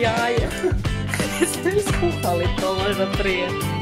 jaje. Jsi mi zkouchali tohle za trie.